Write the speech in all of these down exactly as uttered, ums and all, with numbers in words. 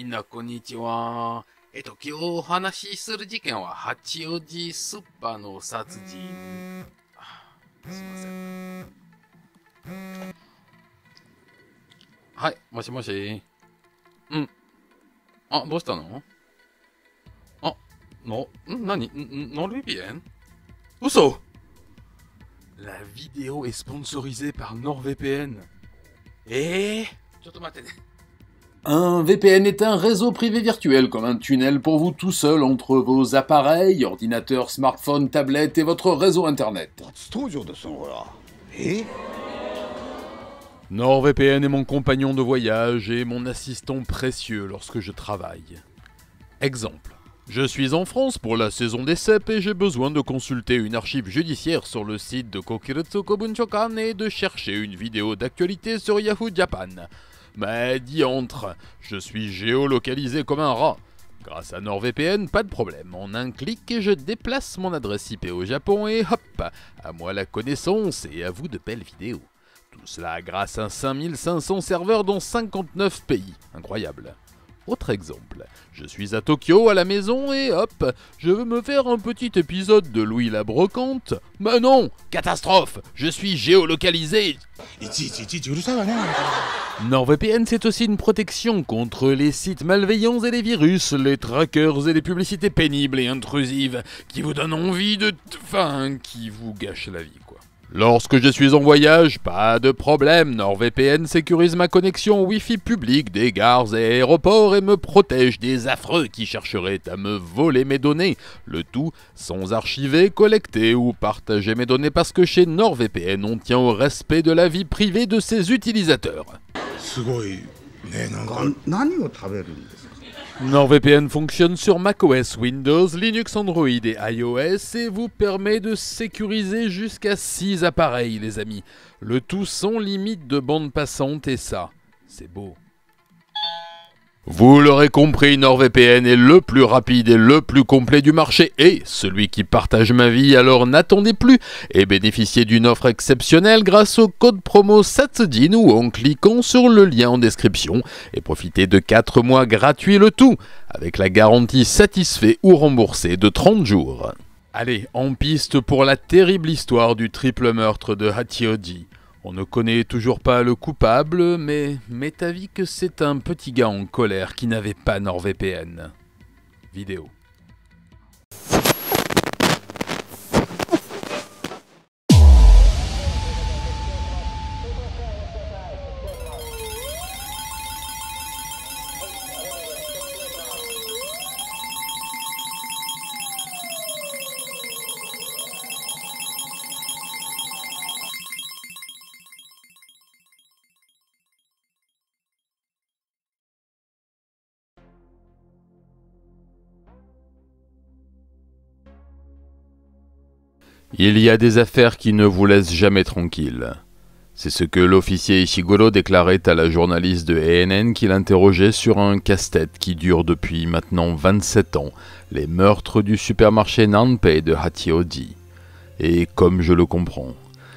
みんなこんにちは。えっと今日お話しする事件は八王子スーパーの殺人。すいません。はい、もしもし。うん。あ、どうしたの？あ、の、ん、なに、NordVPN？嘘！La vidéo est sponsorisée par NordVPN. Eh? Un V P N est un réseau privé virtuel, comme un tunnel pour vous tout seul entre vos appareils, ordinateurs, smartphones, tablettes et votre réseau internet. NordVPN est mon compagnon de voyage et mon assistant précieux lorsque je travaille. Exemple. Je suis en France pour la saison des C E P et j'ai besoin de consulter une archive judiciaire sur le site de Kokiretsu Kobunchokan et de chercher une vidéo d'actualité sur Yahoo Japan. Mais diantre, je suis géolocalisé comme un rat. Grâce à NordVPN, pas de problème, en un clic et je déplace mon adresse I P au Japon et hop, à moi la connaissance et à vous de belles vidéos. Tout cela grâce à cinq mille cinq cents serveurs dans cinquante-neuf pays, incroyable. Autre exemple, je suis à Tokyo à la maison et hop, je veux me faire un petit épisode de Louis la Brocante. Mais non, catastrophe, je suis géolocalisé. NordVPN c'est aussi une protection contre les sites malveillants et les virus, les trackers et les publicités pénibles et intrusives qui vous donnent envie de... Enfin, qui vous gâchent la vie quoi. Lorsque je suis en voyage, pas de problème, NordVPN sécurise ma connexion Wi-Fi publique des gares et aéroports et me protège des affreux qui chercheraient à me voler mes données, le tout sans archiver, collecter ou partager mes données parce que chez NordVPN on tient au respect de la vie privée de ses utilisateurs. NordVPN fonctionne sur macOS, Windows, Linux, Android et iOS et vous permet de sécuriser jusqu'à six appareils les amis. Le tout sans limite de bande passante et ça, c'est beau. Vous l'aurez compris, NordVPN est le plus rapide et le plus complet du marché et celui qui partage ma vie, alors n'attendez plus et bénéficiez d'une offre exceptionnelle grâce au code promo Satsujin ou en cliquant sur le lien en description et profitez de quatre mois gratuits le tout avec la garantie satisfait ou remboursée de trente jours. Allez, en piste pour la terrible histoire du triple meurtre de Hachioji. On ne connaît toujours pas le coupable, mais m'est avis que c'est un petit gars en colère qui n'avait pas NordVPN. Vidéo. Il y a des affaires qui ne vous laissent jamais tranquille. C'est ce que l'officier Ishiguro déclarait à la journaliste de A N N qui l'interrogeait sur un casse-tête qui dure depuis maintenant vingt-sept ans, les meurtres du supermarché Nanpei de Hachioji. Et comme je le comprends,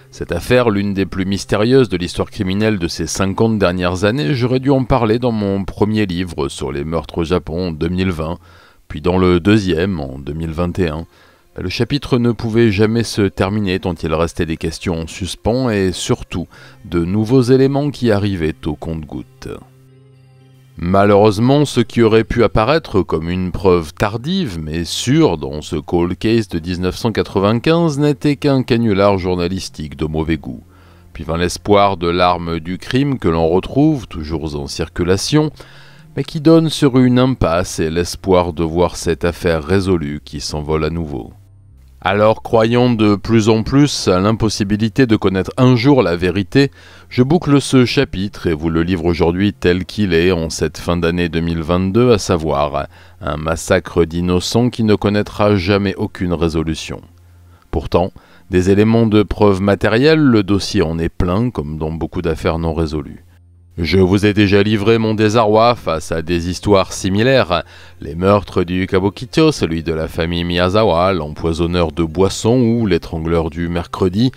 cette affaire, l'une des plus mystérieuses de l'histoire criminelle de ces cinquante dernières années, j'aurais dû en parler dans mon premier livre sur les meurtres au Japon en deux mille vingt, puis dans le deuxième en deux mille vingt et un, Le chapitre ne pouvait jamais se terminer tant il restait des questions en suspens et surtout de nouveaux éléments qui arrivaient au compte-gouttes. Malheureusement, ce qui aurait pu apparaître comme une preuve tardive mais sûre dans ce cold case de mille neuf cent quatre-vingt-quinze n'était qu'un canular journalistique de mauvais goût. Puis vint l'espoir de l'arme du crime que l'on retrouve, toujours en circulation, mais qui donne sur une impasse et l'espoir de voir cette affaire résolue qui s'envole à nouveau. Alors, croyant de plus en plus à l'impossibilité de connaître un jour la vérité, je boucle ce chapitre et vous le livre aujourd'hui tel qu'il est en cette fin d'année deux mille vingt-deux, à savoir un massacre d'innocents qui ne connaîtra jamais aucune résolution. Pourtant, des éléments de preuve matérielle, le dossier en est plein comme dans beaucoup d'affaires non résolues. Je vous ai déjà livré mon désarroi face à des histoires similaires, les meurtres du Kabukicho, celui de la famille Miyazawa, l'empoisonneur de boissons ou l'étrangleur du mercredi,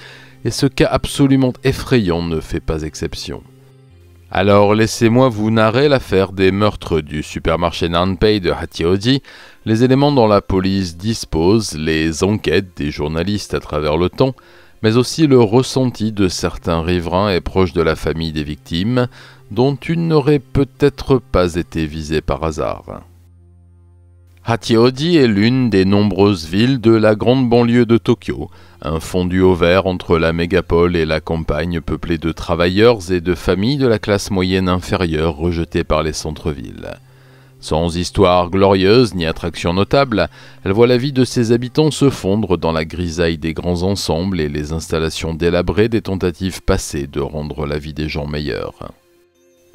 et ce cas absolument effrayant ne fait pas exception. Alors laissez-moi vous narrer l'affaire des meurtres du supermarché Nanpei de Hachioji, les éléments dont la police dispose, les enquêtes des journalistes à travers le temps, mais aussi le ressenti de certains riverains et proches de la famille des victimes, dont une n'aurait peut-être pas été visée par hasard. Hachioji est l'une des nombreuses villes de la grande banlieue de Tokyo, un fondu au vert entre la mégapole et la campagne peuplée de travailleurs et de familles de la classe moyenne inférieure rejetées par les centres-villes. Sans histoire glorieuse ni attraction notable, elle voit la vie de ses habitants se fondre dans la grisaille des grands ensembles et les installations délabrées des tentatives passées de rendre la vie des gens meilleure.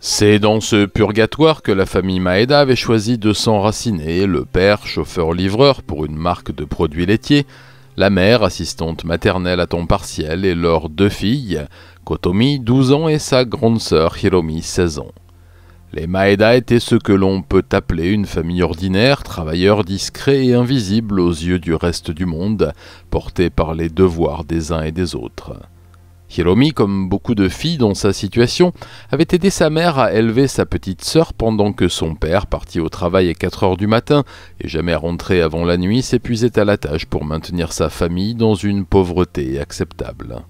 C'est dans ce purgatoire que la famille Maeda avait choisi de s'enraciner, le père chauffeur-livreur pour une marque de produits laitiers, la mère assistante maternelle à temps partiel et leurs deux filles, Kotomi, douze ans, et sa grande sœur Hiromi, seize ans. Les Maeda étaient ce que l'on peut appeler une famille ordinaire, travailleurs discrets et invisibles aux yeux du reste du monde, portés par les devoirs des uns et des autres. Hiromi, comme beaucoup de filles dans sa situation, avait aidé sa mère à élever sa petite sœur pendant que son père, parti au travail à quatre heures du matin et jamais rentré avant la nuit, s'épuisait à la tâche pour maintenir sa famille dans une pauvreté acceptable.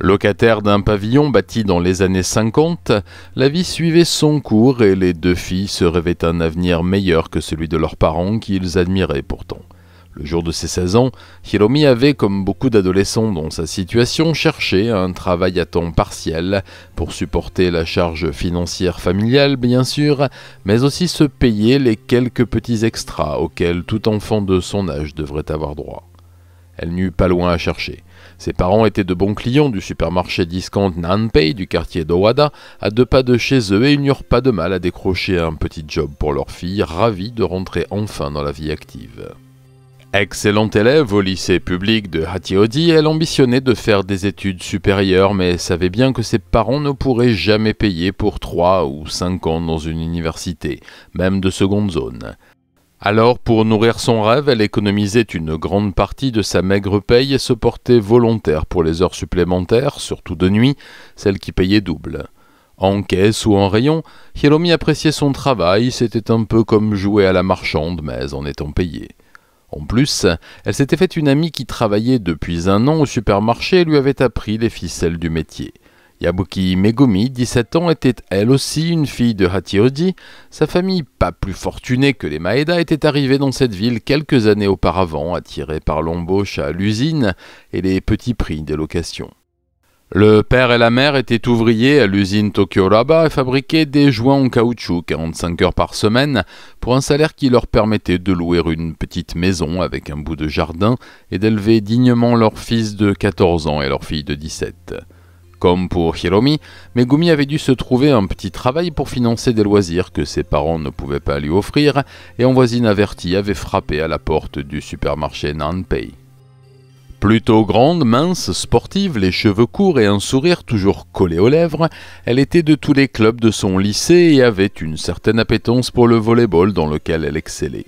Locataire d'un pavillon bâti dans les années cinquante, la vie suivait son cours et les deux filles se rêvaient un avenir meilleur que celui de leurs parents qu'ils admiraient pourtant. Le jour de ses seize ans, Hiromi avait, comme beaucoup d'adolescents dans sa situation, cherché un travail à temps partiel pour supporter la charge financière familiale, bien sûr, mais aussi se payer les quelques petits extras auxquels tout enfant de son âge devrait avoir droit. Elle n'eut pas loin à chercher. Ses parents étaient de bons clients du supermarché discount Nanpei du quartier d'Owada, à deux pas de chez eux, et ils n'eurent pas de mal à décrocher un petit job pour leur fille, ravie de rentrer enfin dans la vie active. Excellente élève au lycée public de Hachioji, elle ambitionnait de faire des études supérieures, mais savait bien que ses parents ne pourraient jamais payer pour trois ou cinq ans dans une université, même de seconde zone. Alors, pour nourrir son rêve, elle économisait une grande partie de sa maigre paye et se portait volontaire pour les heures supplémentaires, surtout de nuit, celles qui payaient double. En caisse ou en rayon, Hiromi appréciait son travail, c'était un peu comme jouer à la marchande, mais en étant payée. En plus, elle s'était faite une amie qui travaillait depuis un an au supermarché et lui avait appris les ficelles du métier. Yabuki Megumi, dix-sept ans, était elle aussi une fille de Hachioji. Sa famille, pas plus fortunée que les Maeda, était arrivée dans cette ville quelques années auparavant, attirée par l'embauche à l'usine et les petits prix des locations. Le père et la mère étaient ouvriers à l'usine Tokyo-Raba et fabriquaient des joints en caoutchouc quarante-cinq heures par semaine pour un salaire qui leur permettait de louer une petite maison avec un bout de jardin et d'élever dignement leur fils de quatorze ans et leur fille de dix-sept. Comme pour Hiromi, Megumi avait dû se trouver un petit travail pour financer des loisirs que ses parents ne pouvaient pas lui offrir, et un voisin averti avait frappé à la porte du supermarché Nanpei. Plutôt grande, mince, sportive, les cheveux courts et un sourire toujours collé aux lèvres, elle était de tous les clubs de son lycée et avait une certaine appétence pour le volley-ball dans lequel elle excellait.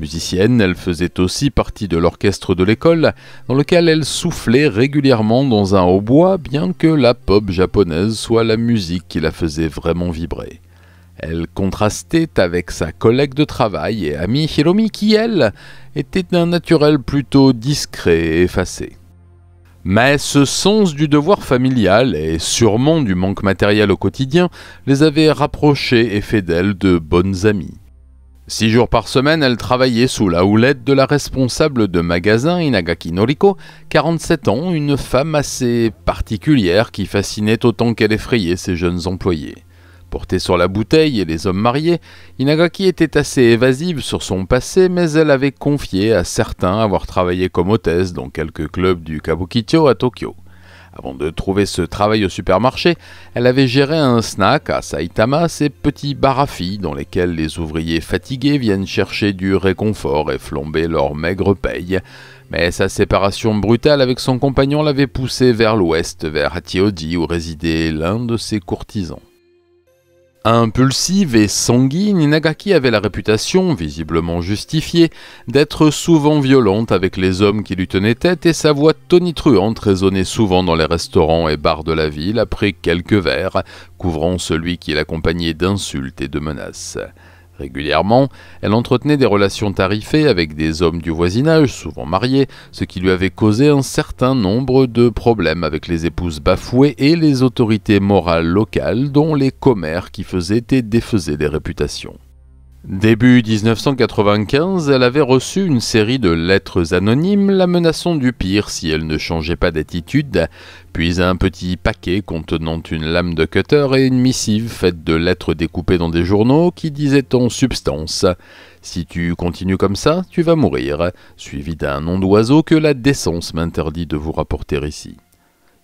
Musicienne, elle faisait aussi partie de l'orchestre de l'école, dans lequel elle soufflait régulièrement dans un hautbois, bien que la pop japonaise soit la musique qui la faisait vraiment vibrer. Elle contrastait avec sa collègue de travail et amie Hiromi qui, elle, était d'un naturel plutôt discret et effacé. Mais ce sens du devoir familial et sûrement du manque matériel au quotidien les avait rapprochés et fait d'elle de bonnes amies. Six jours par semaine, elle travaillait sous la houlette de la responsable de magasin Inagaki Noriko, quarante-sept ans, une femme assez particulière qui fascinait autant qu'elle effrayait ses jeunes employés. Portée sur la bouteille et les hommes mariés, Inagaki était assez évasive sur son passé, mais elle avait confié à certains avoir travaillé comme hôtesse dans quelques clubs du Kabukicho à Tokyo. Avant de trouver ce travail au supermarché, elle avait géré un snack à Saitama, ces petits bars à filles dans lesquels les ouvriers fatigués viennent chercher du réconfort et flamber leur maigre paye. Mais sa séparation brutale avec son compagnon l'avait poussée vers l'ouest, vers Hachioji, où résidait l'un de ses courtisans. Impulsive et sanguine, Inagaki avait la réputation, visiblement justifiée, d'être souvent violente avec les hommes qui lui tenaient tête et sa voix tonitruante résonnait souvent dans les restaurants et bars de la ville après quelques verres, couvrant celui qui l'accompagnait d'insultes et de menaces. Régulièrement, elle entretenait des relations tarifées avec des hommes du voisinage, souvent mariés, ce qui lui avait causé un certain nombre de problèmes avec les épouses bafouées et les autorités morales locales, dont les commères qui faisaient et défaisaient des réputations. Début mille neuf cent quatre-vingt-quinze, elle avait reçu une série de lettres anonymes la menaçant du pire si elle ne changeait pas d'attitude, puis un petit paquet contenant une lame de cutter et une missive faite de lettres découpées dans des journaux qui disaient en substance « Si tu continues comme ça, tu vas mourir », suivi d'un nom d'oiseau que la décence m'interdit de vous rapporter ici.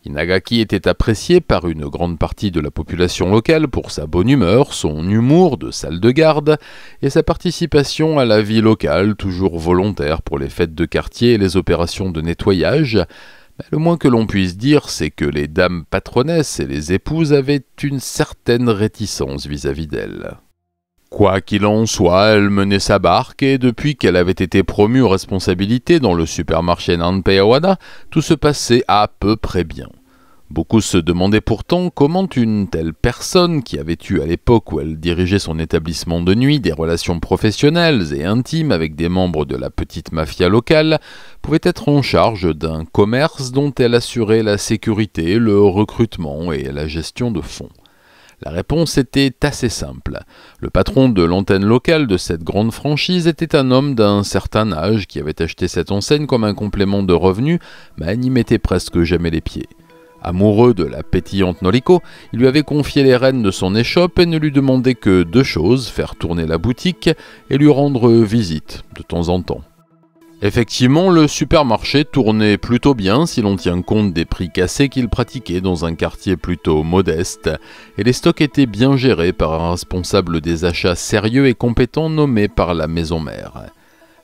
Inagaki était appréciée par une grande partie de la population locale pour sa bonne humeur, son humour de salle de garde et sa participation à la vie locale, toujours volontaire pour les fêtes de quartier et les opérations de nettoyage. Mais le moins que l'on puisse dire, c'est que les dames patronesses et les épouses avaient une certaine réticence vis-à-vis d'elle. Quoi qu'il en soit, elle menait sa barque et depuis qu'elle avait été promue aux responsabilités dans le supermarché Nanpei à Owada, tout se passait à peu près bien. Beaucoup se demandaient pourtant comment une telle personne, qui avait eu à l'époque où elle dirigeait son établissement de nuit des relations professionnelles et intimes avec des membres de la petite mafia locale, pouvait être en charge d'un commerce dont elle assurait la sécurité, le recrutement et la gestion de fonds. La réponse était assez simple. Le patron de l'antenne locale de cette grande franchise était un homme d'un certain âge qui avait acheté cette enseigne comme un complément de revenu, mais n'y mettait presque jamais les pieds. Amoureux de la pétillante Noriko, il lui avait confié les rênes de son échoppe et ne lui demandait que deux choses, faire tourner la boutique et lui rendre visite de temps en temps. Effectivement, le supermarché tournait plutôt bien si l'on tient compte des prix cassés qu'il pratiquait dans un quartier plutôt modeste, et les stocks étaient bien gérés par un responsable des achats sérieux et compétent nommé par la maison mère.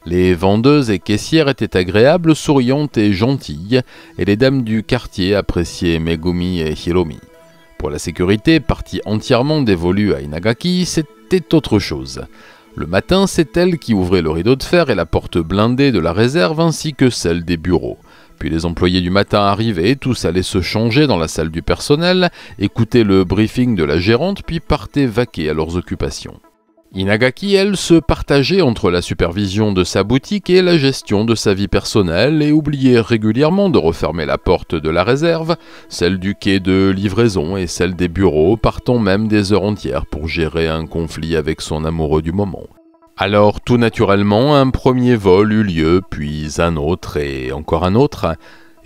Les vendeuses et caissières étaient agréables, souriantes et gentilles, et les dames du quartier appréciaient Megumi et Hiromi. Pour la sécurité, partie entièrement dévolue à Inagaki, c'était autre chose. Le matin, c'est elle qui ouvrait le rideau de fer et la porte blindée de la réserve ainsi que celle des bureaux. Puis les employés du matin arrivaient, tous allaient se changer dans la salle du personnel, écoutaient le briefing de la gérante puis partaient vaquer à leurs occupations. Inagaki, elle, se partageait entre la supervision de sa boutique et la gestion de sa vie personnelle et oubliait régulièrement de refermer la porte de la réserve, celle du quai de livraison et celle des bureaux, partant même des heures entières pour gérer un conflit avec son amoureux du moment. Alors tout naturellement, un premier vol eut lieu, puis un autre et encore un autre,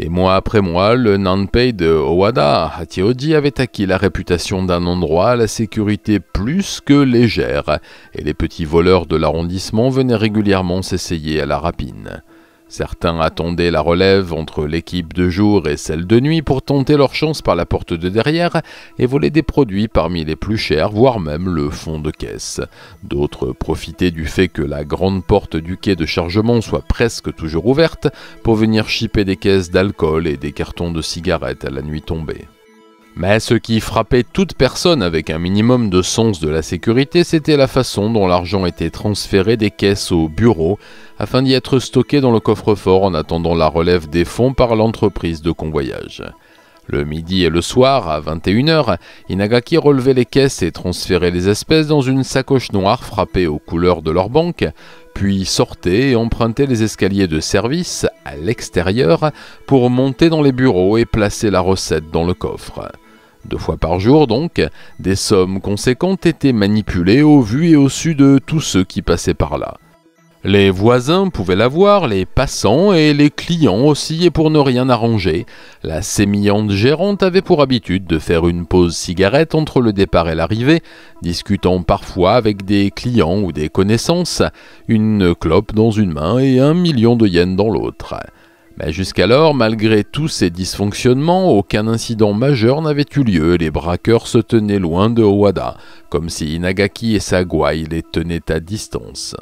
et mois après mois, le Nanpei de Owada, Hachioji, avait acquis la réputation d'un endroit à la sécurité plus que légère, et les petits voleurs de l'arrondissement venaient régulièrement s'essayer à la rapine. Certains attendaient la relève entre l'équipe de jour et celle de nuit pour tenter leur chance par la porte de derrière et voler des produits parmi les plus chers, voire même le fond de caisse. D'autres profitaient du fait que la grande porte du quai de chargement soit presque toujours ouverte pour venir chipper des caisses d'alcool et des cartons de cigarettes à la nuit tombée. Mais ce qui frappait toute personne avec un minimum de sens de la sécurité, c'était la façon dont l'argent était transféré des caisses au bureau afin d'y être stocké dans le coffre-fort en attendant la relève des fonds par l'entreprise de convoyage. Le midi et le soir, à vingt et une heures, Inagaki relevait les caisses et transférait les espèces dans une sacoche noire frappée aux couleurs de leur banque, puis sortait et empruntait les escaliers de service à l'extérieur pour monter dans les bureaux et placer la recette dans le coffre. Deux fois par jour donc, des sommes conséquentes étaient manipulées au vu et au su de tous ceux qui passaient par là. Les voisins pouvaient la voir, les passants et les clients aussi, et pour ne rien arranger, la sémillante gérante avait pour habitude de faire une pause cigarette entre le départ et l'arrivée, discutant parfois avec des clients ou des connaissances, une clope dans une main et un million de yens dans l'autre. Mais jusqu'alors, malgré tous ces dysfonctionnements, aucun incident majeur n'avait eu lieu et les braqueurs se tenaient loin de Owada, comme si Inagaki et sa gouaille les tenaient à distance.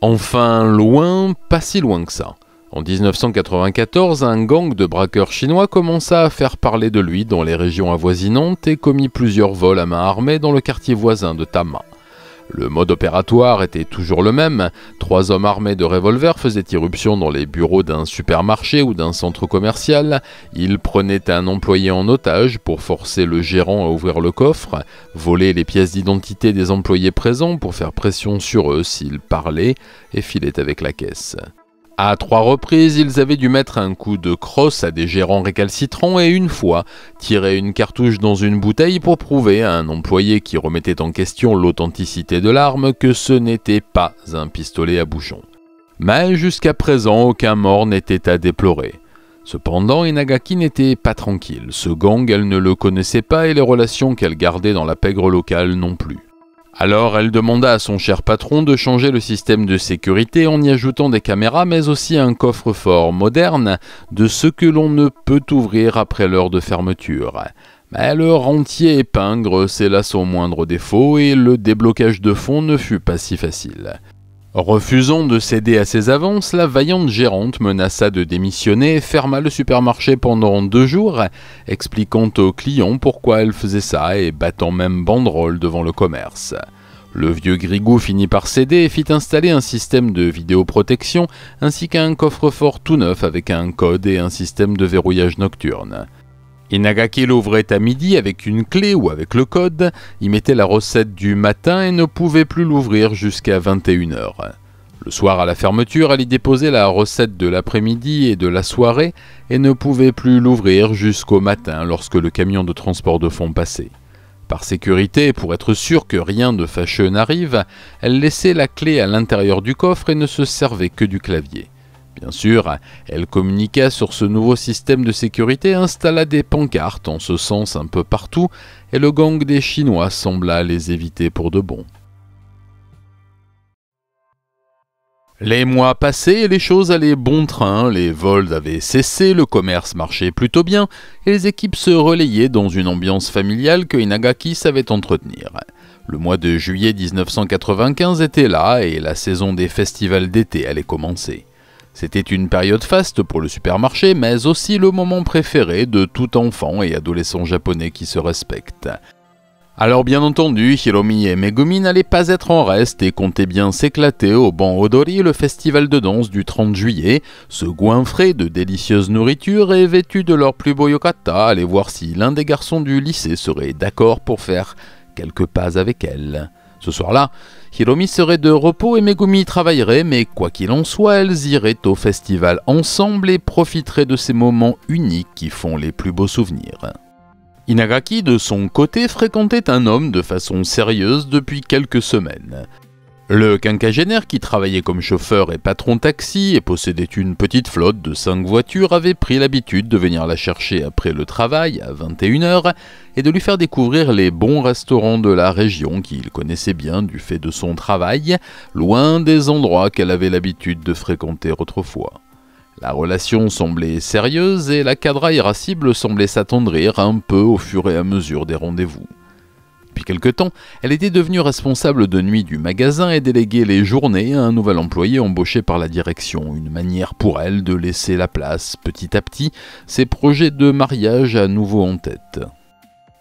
Enfin loin, pas si loin que ça. En mille neuf cent quatre-vingt-quatorze, un gang de braqueurs chinois commença à faire parler de lui dans les régions avoisinantes et commit plusieurs vols à main armée dans le quartier voisin de Tama. Le mode opératoire était toujours le même, trois hommes armés de revolvers faisaient irruption dans les bureaux d'un supermarché ou d'un centre commercial, ils prenaient un employé en otage pour forcer le gérant à ouvrir le coffre, volaient les pièces d'identité des employés présents pour faire pression sur eux s'ils parlaient et filaient avec la caisse. À trois reprises, ils avaient dû mettre un coup de crosse à des gérants récalcitrants et une fois, tirer une cartouche dans une bouteille pour prouver à un employé qui remettait en question l'authenticité de l'arme que ce n'était pas un pistolet à bouchon. Mais jusqu'à présent, aucun mort n'était à déplorer. Cependant, Inagaki n'était pas tranquille. Ce gang, elle ne le connaissait pas et les relations qu'elle gardait dans la pègre locale non plus. Alors elle demanda à son cher patron de changer le système de sécurité en y ajoutant des caméras mais aussi un coffre-fort moderne de ce que l'on ne peut ouvrir après l'heure de fermeture. Mais le rentier épingre scella son moindre défaut et le déblocage de fonds ne fut pas si facile. Refusant de céder à ses avances, la vaillante gérante menaça de démissionner et ferma le supermarché pendant deux jours, expliquant aux clients pourquoi elle faisait ça et battant même banderole devant le commerce. Le vieux Grigou finit par céder et fit installer un système de vidéoprotection ainsi qu'un coffre-fort tout neuf avec un code et un système de verrouillage nocturne. Inagaki l'ouvrait à midi avec une clé ou avec le code, y mettait la recette du matin et ne pouvait plus l'ouvrir jusqu'à vingt et une heures. Le soir à la fermeture, elle y déposait la recette de l'après-midi et de la soirée et ne pouvait plus l'ouvrir jusqu'au matin lorsque le camion de transport de fonds passait. Par sécurité, pour être sûr que rien de fâcheux n'arrive, elle laissait la clé à l'intérieur du coffre et ne se servait que du clavier. Bien sûr, elle communiqua sur ce nouveau système de sécurité, installa des pancartes en ce sens un peu partout, et le gang des Chinois sembla les éviter pour de bon. Les mois passaient et les choses allaient bon train, les vols avaient cessé, le commerce marchait plutôt bien, et les équipes se relayaient dans une ambiance familiale que Inagaki savait entretenir. Le mois de juillet mille neuf cent quatre-vingt-quinze était là, et la saison des festivals d'été allait commencer. C'était une période faste pour le supermarché, mais aussi le moment préféré de tout enfant et adolescent japonais qui se respectent. Alors bien entendu, Hiromi et Megumi n'allaient pas être en reste et comptaient bien s'éclater au Bon Odori, le festival de danse du trente juillet, se goinfrer de délicieuse nourriture et vêtus de leur plus beau yokata, aller voir si l'un des garçons du lycée serait d'accord pour faire quelques pas avec elle. Ce soir-là, Hiromi serait de repos et Megumi travaillerait, mais quoi qu'il en soit, elles iraient au festival ensemble et profiteraient de ces moments uniques qui font les plus beaux souvenirs. Inagaki, de son côté, fréquentait un homme de façon sérieuse depuis quelques semaines. Le quinquagénaire qui travaillait comme chauffeur et patron taxi et possédait une petite flotte de cinq voitures avait pris l'habitude de venir la chercher après le travail à vingt et une heures et de lui faire découvrir les bons restaurants de la région qu'il connaissait bien du fait de son travail, loin des endroits qu'elle avait l'habitude de fréquenter autrefois. La relation semblait sérieuse et la cadra irascible semblait s'attendrir un peu au fur et à mesure des rendez-vous. Depuis quelque temps, elle était devenue responsable de nuit du magasin et déléguait les journées à un nouvel employé embauché par la direction, une manière pour elle de laisser la place, petit à petit, ses projets de mariage à nouveau en tête.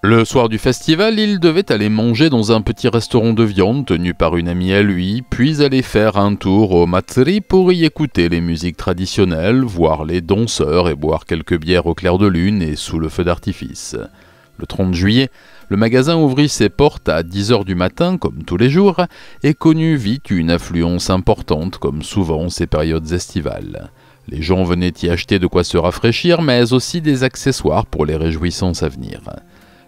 Le soir du festival, il devait aller manger dans un petit restaurant de viande tenu par une amie à lui, puis aller faire un tour au Matsuri pour y écouter les musiques traditionnelles, voir les danseurs et boire quelques bières au clair de lune et sous le feu d'artifice. Le trente juillet, le magasin ouvrit ses portes à dix heures du matin, comme tous les jours, et connut vite une affluence importante, comme souvent ces périodes estivales. Les gens venaient y acheter de quoi se rafraîchir, mais aussi des accessoires pour les réjouissances à venir.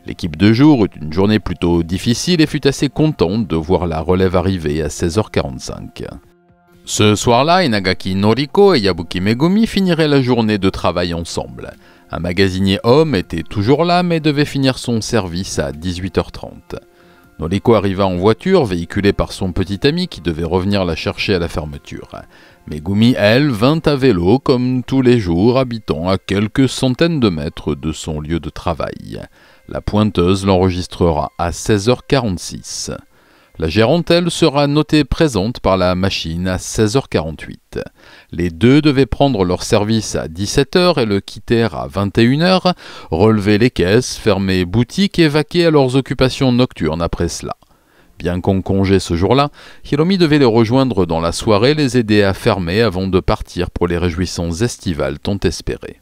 L'équipe de jour eut une journée plutôt difficile et fut assez contente de voir la relève arriver à seize heures quarante-cinq. Ce soir-là, Inagaki Noriko et Yabuki Megumi finiraient la journée de travail ensemble. Un magasinier homme était toujours là mais devait finir son service à dix-huit heures trente. Noriko arriva en voiture, véhiculée par son petit ami qui devait revenir la chercher à la fermeture. Megumi, elle, vint à vélo comme tous les jours, habitant à quelques centaines de mètres de son lieu de travail. La pointeuse l'enregistrera à seize heures quarante-six. La gérante, elle, sera notée présente par la machine à seize heures quarante-huit. Les deux devaient prendre leur service à dix-sept heures et le quitter à vingt et une heures, relever les caisses, fermer boutique et vaquer à leurs occupations nocturnes après cela. Bien qu'en congé ce jour-là, Hiromi devait les rejoindre dans la soirée, les aider à fermer avant de partir pour les réjouissances estivales tant espérées.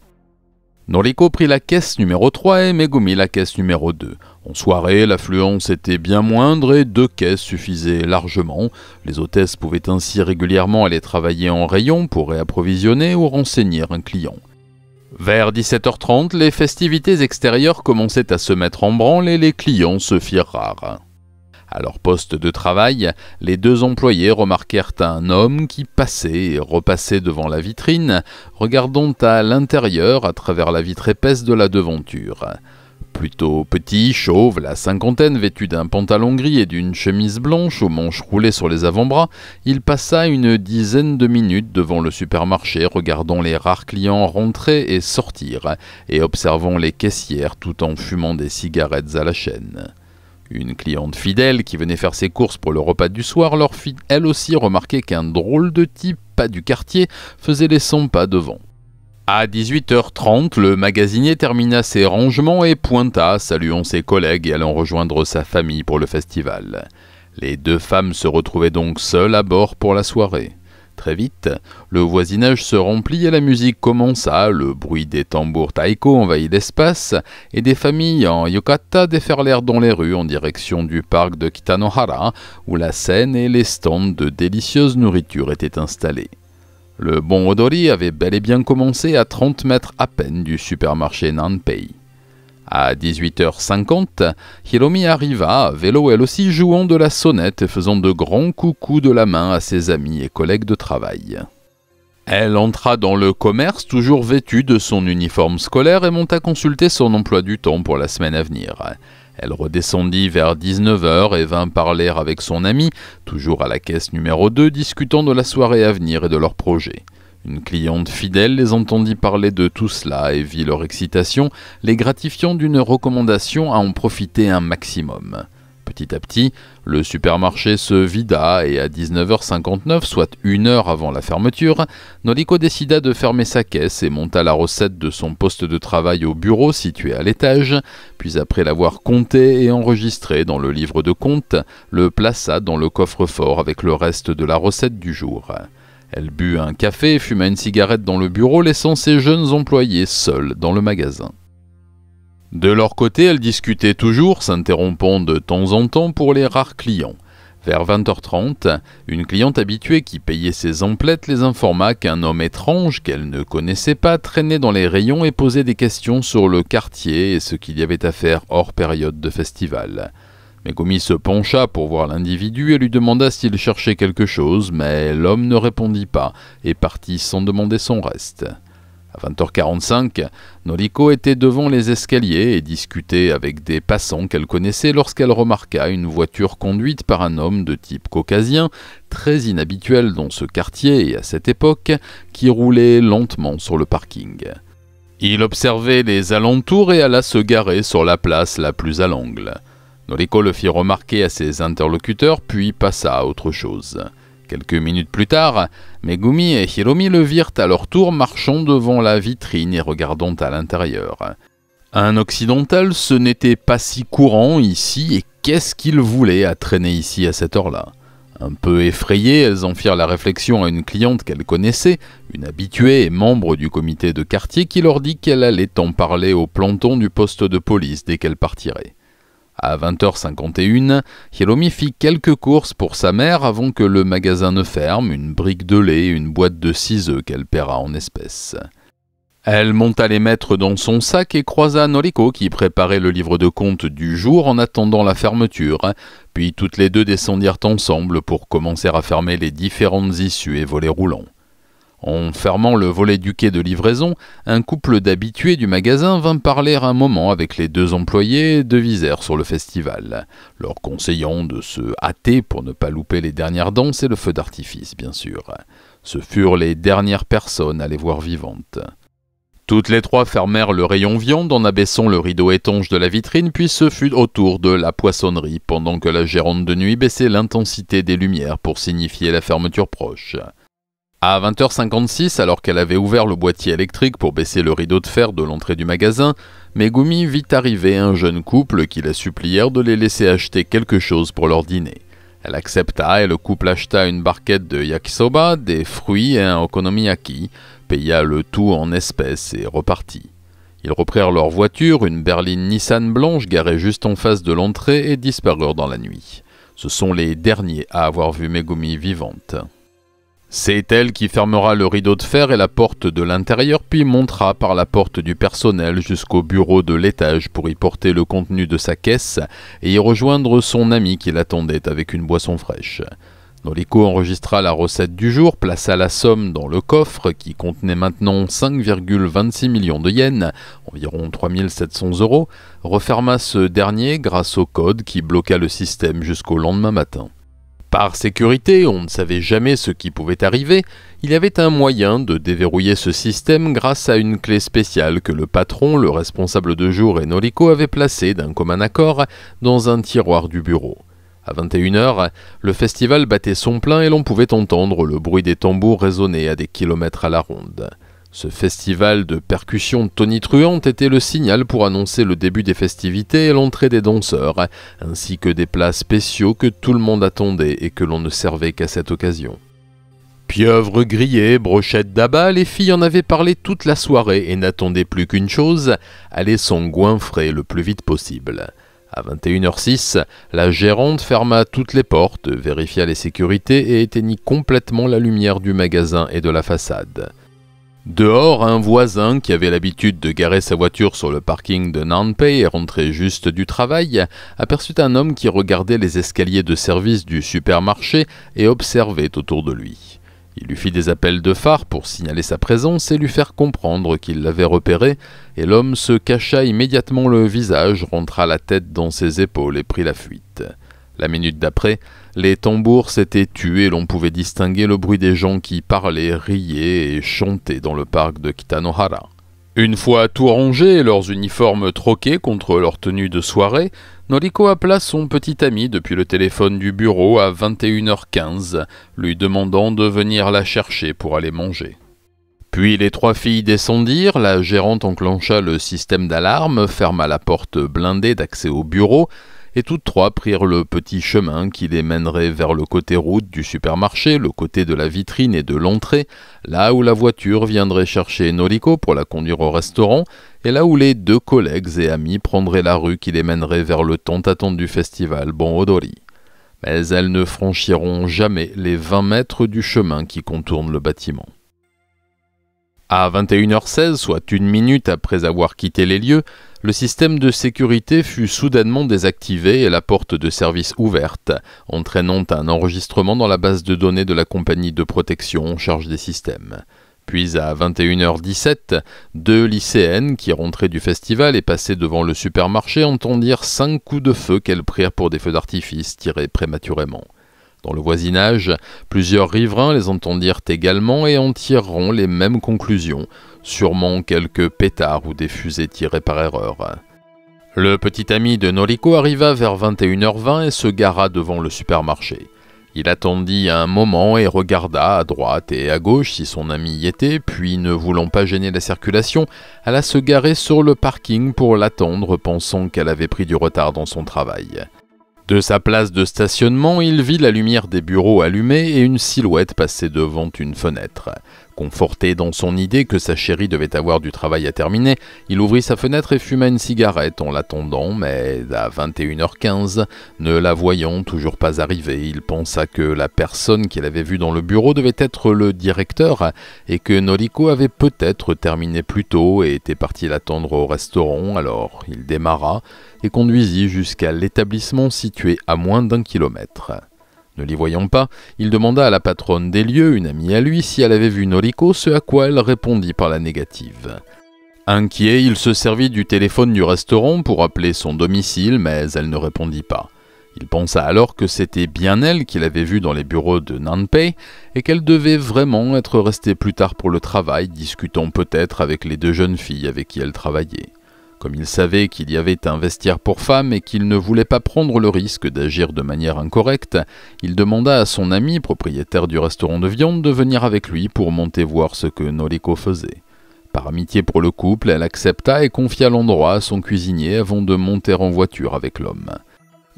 Noriko prit la caisse numéro trois et Megumi la caisse numéro deux. En soirée, l'affluence était bien moindre et deux caisses suffisaient largement. Les hôtesses pouvaient ainsi régulièrement aller travailler en rayon pour réapprovisionner ou renseigner un client. Vers dix-sept heures trente, les festivités extérieures commençaient à se mettre en branle et les clients se firent rares. À leur poste de travail, les deux employés remarquèrent un homme qui passait et repassait devant la vitrine, regardant à l'intérieur à travers la vitre épaisse de la devanture. Plutôt petit, chauve, la cinquantaine, vêtu d'un pantalon gris et d'une chemise blanche aux manches roulées sur les avant-bras, il passa une dizaine de minutes devant le supermarché, regardant les rares clients rentrer et sortir, et observant les caissières tout en fumant des cigarettes à la chaîne. Une cliente fidèle qui venait faire ses courses pour le repas du soir leur fit elle aussi remarquer qu'un drôle de type, pas du quartier, faisait les cent pas devant. À dix-huit heures trente, le magasinier termina ses rangements et pointa, saluant ses collègues et allant rejoindre sa famille pour le festival. Les deux femmes se retrouvaient donc seules à bord pour la soirée. Très vite, le voisinage se remplit et la musique commença, le bruit des tambours taiko envahit l'espace et des familles en yukata déferlèrent dans les rues en direction du parc de Kitanohara où la scène et les stands de délicieuse nourriture étaient installés. Le Bon Odori avait bel et bien commencé à trente mètres à peine du supermarché Nanpei. À dix-huit heures cinquante, Hiromi arriva, à vélo elle aussi jouant de la sonnette et faisant de grands coucous de la main à ses amis et collègues de travail. Elle entra dans le commerce, toujours vêtue de son uniforme scolaire, et monta consulter son emploi du temps pour la semaine à venir. Elle redescendit vers dix-neuf heures et vint parler avec son ami, toujours à la caisse numéro deux, discutant de la soirée à venir et de leurs projets. Une cliente fidèle les entendit parler de tout cela et vit leur excitation, les gratifiant d'une recommandation à en profiter un maximum. Petit à petit, le supermarché se vida et à dix-neuf heures cinquante-neuf, soit une heure avant la fermeture, Noriko décida de fermer sa caisse et monta la recette de son poste de travail au bureau situé à l'étage, puis après l'avoir comptée et enregistrée dans le livre de compte, le plaça dans le coffre-fort avec le reste de la recette du jour. Elle but un café et fuma une cigarette dans le bureau, laissant ses jeunes employés seuls dans le magasin. De leur côté, elles discutaient toujours, s'interrompant de temps en temps pour les rares clients. Vers vingt heures trente, une cliente habituée qui payait ses emplettes les informa qu'un homme étrange qu'elle ne connaissait pas traînait dans les rayons et posait des questions sur le quartier et ce qu'il y avait à faire hors période de festival. Megumi se pencha pour voir l'individu et lui demanda s'il cherchait quelque chose, mais l'homme ne répondit pas et partit sans demander son reste. À vingt heures quarante-cinq, Noriko était devant les escaliers et discutait avec des passants qu'elle connaissait lorsqu'elle remarqua une voiture conduite par un homme de type caucasien, très inhabituel dans ce quartier et à cette époque, qui roulait lentement sur le parking. Il observait les alentours et alla se garer sur la place la plus à l'angle. Noriko le fit remarquer à ses interlocuteurs, puis passa à autre chose. Quelques minutes plus tard, Megumi et Hiromi le virent à leur tour marchant devant la vitrine et regardant à l'intérieur. Un occidental, ce n'était pas si courant ici, et qu'est-ce qu'il voulait à traîner ici à cette heure-là ? Un peu effrayées, elles en firent la réflexion à une cliente qu'elles connaissaient, une habituée et membre du comité de quartier qui leur dit qu'elle allait en parler au planton du poste de police dès qu'elle partirait. À vingt heures cinquante et une, Hiromi fit quelques courses pour sa mère avant que le magasin ne ferme, une brique de lait et une boîte de six œufs qu'elle paiera en espèces. Elle monta les mettre dans son sac et croisa Noriko qui préparait le livre de compte du jour en attendant la fermeture, puis toutes les deux descendirent ensemble pour commencer à fermer les différentes issues et volets roulants. En fermant le volet du quai de livraison, un couple d'habitués du magasin vint parler un moment avec les deux employés et devisèrent sur le festival, leur conseillant de se hâter pour ne pas louper les dernières danses et le feu d'artifice, bien sûr. Ce furent les dernières personnes à les voir vivantes. Toutes les trois fermèrent le rayon viande en abaissant le rideau étanche de la vitrine, puis se fut autour de la poissonnerie, pendant que la gérante de nuit baissait l'intensité des lumières pour signifier la fermeture proche. À vingt heures cinquante-six, alors qu'elle avait ouvert le boîtier électrique pour baisser le rideau de fer de l'entrée du magasin, Megumi vit arriver un jeune couple qui la supplièrent de les laisser acheter quelque chose pour leur dîner. Elle accepta et le couple acheta une barquette de yakisoba, des fruits et un okonomiyaki, paya le tout en espèces et repartit. Ils reprirent leur voiture, une berline Nissan blanche garée juste en face de l'entrée et disparurent dans la nuit. Ce sont les derniers à avoir vu Megumi vivante. C'est elle qui fermera le rideau de fer et la porte de l'intérieur, puis montera par la porte du personnel jusqu'au bureau de l'étage pour y porter le contenu de sa caisse et y rejoindre son ami qui l'attendait avec une boisson fraîche. Noriko enregistra la recette du jour, plaça la somme dans le coffre qui contenait maintenant cinq virgule vingt-six millions de yens, environ trois mille sept cents euros, referma ce dernier grâce au code qui bloqua le système jusqu'au lendemain matin. Par sécurité, on ne savait jamais ce qui pouvait arriver, il y avait un moyen de déverrouiller ce système grâce à une clé spéciale que le patron, le responsable de jour et Noriko avaient placée d'un commun accord dans un tiroir du bureau. À vingt et une heures, le festival battait son plein et l'on pouvait entendre le bruit des tambours résonner à des kilomètres à la ronde. Ce festival de percussions tonitruantes était le signal pour annoncer le début des festivités et l'entrée des danseurs, ainsi que des plats spéciaux que tout le monde attendait et que l'on ne servait qu'à cette occasion. Pieuvres grillées, brochettes d'abat, les filles en avaient parlé toute la soirée et n'attendaient plus qu'une chose, aller s'en goinfrer le plus vite possible. À vingt et une heures six, la gérante ferma toutes les portes, vérifia les sécurités et éteignit complètement la lumière du magasin et de la façade. Dehors, un voisin qui avait l'habitude de garer sa voiture sur le parking de Nanpei et rentrait juste du travail, aperçut un homme qui regardait les escaliers de service du supermarché et observait autour de lui. Il lui fit des appels de phare pour signaler sa présence et lui faire comprendre qu'il l'avait repéré, et l'homme se cacha immédiatement le visage, rentra la tête dans ses épaules et prit la fuite. La minute d'après, les tambours s'étaient tus et l'on pouvait distinguer le bruit des gens qui parlaient, riaient et chantaient dans le parc de Kitanohara. Une fois tout rangé et leurs uniformes troqués contre leur tenue de soirée, Noriko appela son petit ami depuis le téléphone du bureau à vingt et une heures quinze, lui demandant de venir la chercher pour aller manger. Puis les trois filles descendirent, la gérante enclencha le système d'alarme, ferma la porte blindée d'accès au bureau, et toutes trois prirent le petit chemin qui les mènerait vers le côté route du supermarché, le côté de la vitrine et de l'entrée, là où la voiture viendrait chercher Noriko pour la conduire au restaurant, et là où les deux collègues et amis prendraient la rue qui les mènerait vers le tant attendu festival Bon Odori. Mais elles ne franchiront jamais les vingt mètres du chemin qui contourne le bâtiment. À vingt et une heures seize, soit une minute après avoir quitté les lieux, le système de sécurité fut soudainement désactivé et la porte de service ouverte, entraînant un enregistrement dans la base de données de la compagnie de protection en charge des systèmes. Puis à vingt et une heures dix-sept, deux lycéennes qui rentraient du festival et passaient devant le supermarché entendirent cinq coups de feu qu'elles prirent pour des feux d'artifice tirés prématurément. Dans le voisinage, plusieurs riverains les entendirent également et en tireront les mêmes conclusions, sûrement quelques pétards ou des fusées tirées par erreur. Le petit ami de Noriko arriva vers vingt et une heures vingt et se gara devant le supermarché. Il attendit un moment et regarda à droite et à gauche si son ami y était, puis ne voulant pas gêner la circulation, alla se garer sur le parking pour l'attendre, pensant qu'elle avait pris du retard dans son travail. De sa place de stationnement, il vit la lumière des bureaux allumée et une silhouette passer devant une fenêtre. Conforté dans son idée que sa chérie devait avoir du travail à terminer, il ouvrit sa fenêtre et fuma une cigarette en l'attendant, mais à vingt et une heures quinze, ne la voyant toujours pas arriver, il pensa que la personne qu'il avait vue dans le bureau devait être le directeur et que Noriko avait peut-être terminé plus tôt et était parti l'attendre au restaurant, alors il démarra et conduisit jusqu'à l'établissement situé à moins d'un kilomètre. Ne l'y voyant pas, il demanda à la patronne des lieux, une amie à lui, si elle avait vu Noriko, ce à quoi elle répondit par la négative. Inquiet, il se servit du téléphone du restaurant pour appeler son domicile, mais elle ne répondit pas. Il pensa alors que c'était bien elle qu'il avait vue dans les bureaux de Nanpei et qu'elle devait vraiment être restée plus tard pour le travail, discutant peut-être avec les deux jeunes filles avec qui elle travaillait. Comme il savait qu'il y avait un vestiaire pour femmes et qu'il ne voulait pas prendre le risque d'agir de manière incorrecte, il demanda à son ami, propriétaire du restaurant de viande, de venir avec lui pour monter voir ce que Noriko faisait. Par amitié pour le couple, elle accepta et confia l'endroit à son cuisinier avant de monter en voiture avec l'homme.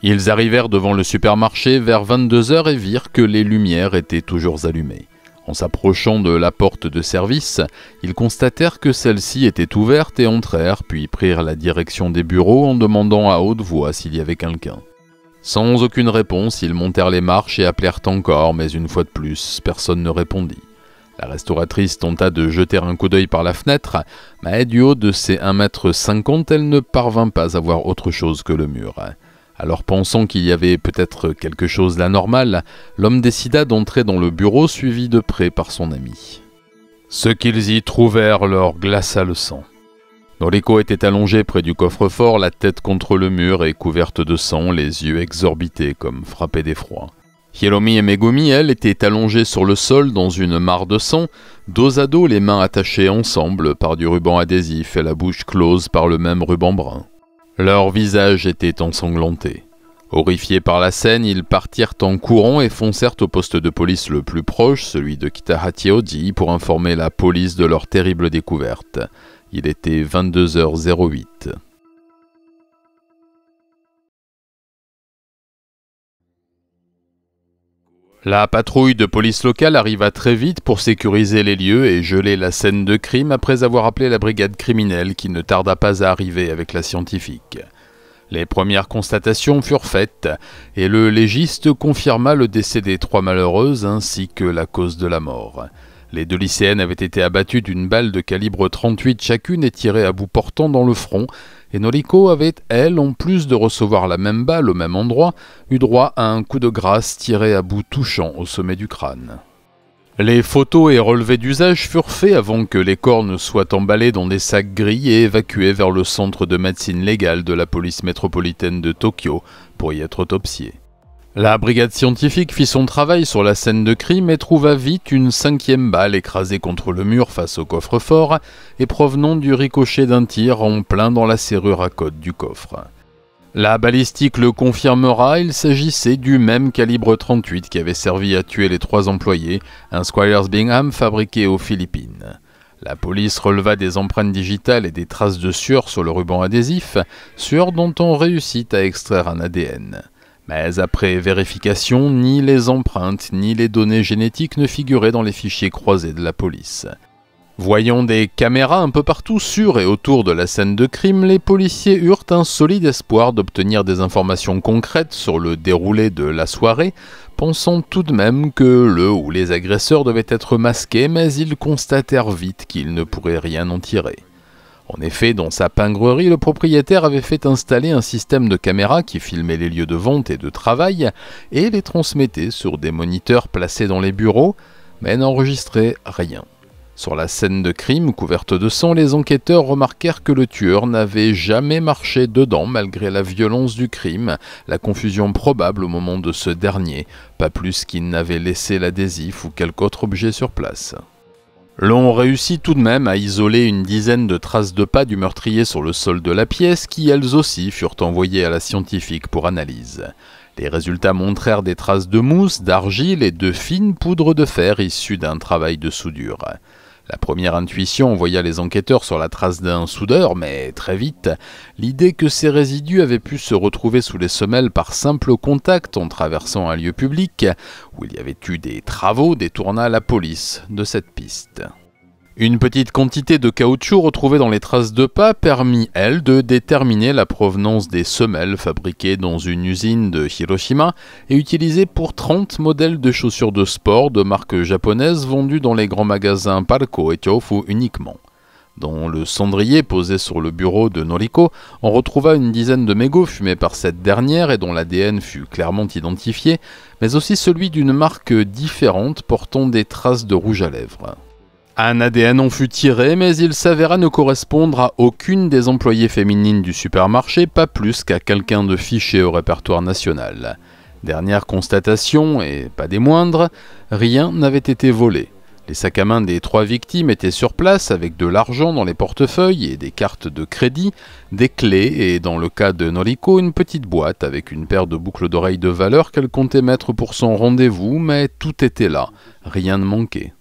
Ils arrivèrent devant le supermarché vers vingt-deux heures et virent que les lumières étaient toujours allumées. En s'approchant de la porte de service, ils constatèrent que celle-ci était ouverte et entrèrent, puis prirent la direction des bureaux en demandant à haute voix s'il y avait quelqu'un. Sans aucune réponse, ils montèrent les marches et appelèrent encore, mais une fois de plus, personne ne répondit. La restauratrice tenta de jeter un coup d'œil par la fenêtre, mais du haut de ses un mètre cinquante, elle ne parvint pas à voir autre chose que le mur. Alors pensant qu'il y avait peut-être quelque chose d'anormal, l'homme décida d'entrer dans le bureau suivi de près par son ami. Ce qu'ils y trouvèrent leur glaça le sang. Noriko était allongée près du coffre-fort, la tête contre le mur et couverte de sang, les yeux exorbités comme frappés d'effroi. Hiromi et Megumi, elles, étaient allongées sur le sol dans une mare de sang, dos à dos les mains attachées ensemble par du ruban adhésif et la bouche close par le même ruban brun. Leur visage était ensanglanté. Horrifiés par la scène, ils partirent en courant et foncèrent au poste de police le plus proche, celui de Hachioji, pour informer la police de leur terrible découverte. Il était vingt-deux heures huit. La patrouille de police locale arriva très vite pour sécuriser les lieux et geler la scène de crime après avoir appelé la brigade criminelle qui ne tarda pas à arriver avec la scientifique. Les premières constatations furent faites et le légiste confirma le décès des trois malheureuses ainsi que la cause de la mort. Les deux lycéennes avaient été abattues d'une balle de calibre trente-huit chacune et tirées à bout portant dans le front, et Noriko avait, elle, en plus de recevoir la même balle au même endroit, eu droit à un coup de grâce tiré à bout touchant au sommet du crâne. Les photos et relevés d'usage furent faits avant que les corps ne soient emballés dans des sacs gris et évacués vers le centre de médecine légale de la police métropolitaine de Tokyo pour y être autopsiés. La brigade scientifique fit son travail sur la scène de crime et trouva vite une cinquième balle écrasée contre le mur face au coffre-fort et provenant du ricochet d'un tir en plein dans la serrure à code du coffre. La balistique le confirmera, il s'agissait du même calibre trente-huit qui avait servi à tuer les trois employés, un Squires Bingham fabriqué aux Philippines. La police releva des empreintes digitales et des traces de sueur sur le ruban adhésif, sueur dont on réussit à extraire un A D N. Mais après vérification, ni les empreintes ni les données génétiques ne figuraient dans les fichiers croisés de la police. Voyant des caméras un peu partout sur et autour de la scène de crime, les policiers eurent un solide espoir d'obtenir des informations concrètes sur le déroulé de la soirée, pensant tout de même que le ou les agresseurs devaient être masqués, mais ils constatèrent vite qu'ils ne pourraient rien en tirer. En effet, dans sa pingrerie, le propriétaire avait fait installer un système de caméras qui filmait les lieux de vente et de travail et les transmettait sur des moniteurs placés dans les bureaux, mais n'enregistrait rien. Sur la scène de crime, couverte de sang, les enquêteurs remarquèrent que le tueur n'avait jamais marché dedans malgré la violence du crime, la confusion probable au moment de ce dernier, pas plus qu'il n'avait laissé l'adhésif ou quelque autre objet sur place. L'on réussit tout de même à isoler une dizaine de traces de pas du meurtrier sur le sol de la pièce qui, elles aussi, furent envoyées à la scientifique pour analyse. Les résultats montrèrent des traces de mousse, d'argile et de fines poudres de fer issues d'un travail de soudure. La première intuition envoya les enquêteurs sur la trace d'un soudeur, mais très vite, l'idée que ces résidus avaient pu se retrouver sous les semelles par simple contact en traversant un lieu public, où il y avait eu des travaux, détourna la police de cette piste. Une petite quantité de caoutchouc retrouvée dans les traces de pas permit, elle, de déterminer la provenance des semelles fabriquées dans une usine de Hiroshima et utilisées pour trente modèles de chaussures de sport de marque japonaise vendues dans les grands magasins Parco et Tiofu uniquement. Dans le cendrier posé sur le bureau de Noriko, on retrouva une dizaine de mégots fumés par cette dernière et dont l'A D N fut clairement identifié, mais aussi celui d'une marque différente portant des traces de rouge à lèvres. Un A D N en fut tiré, mais il s'avéra ne correspondre à aucune des employées féminines du supermarché, pas plus qu'à quelqu'un de fiché au répertoire national. Dernière constatation, et pas des moindres, rien n'avait été volé. Les sacs à main des trois victimes étaient sur place avec de l'argent dans les portefeuilles et des cartes de crédit, des clés et, dans le cas de Noriko, une petite boîte avec une paire de boucles d'oreilles de valeur qu'elle comptait mettre pour son rendez-vous, mais tout était là, rien ne manquait.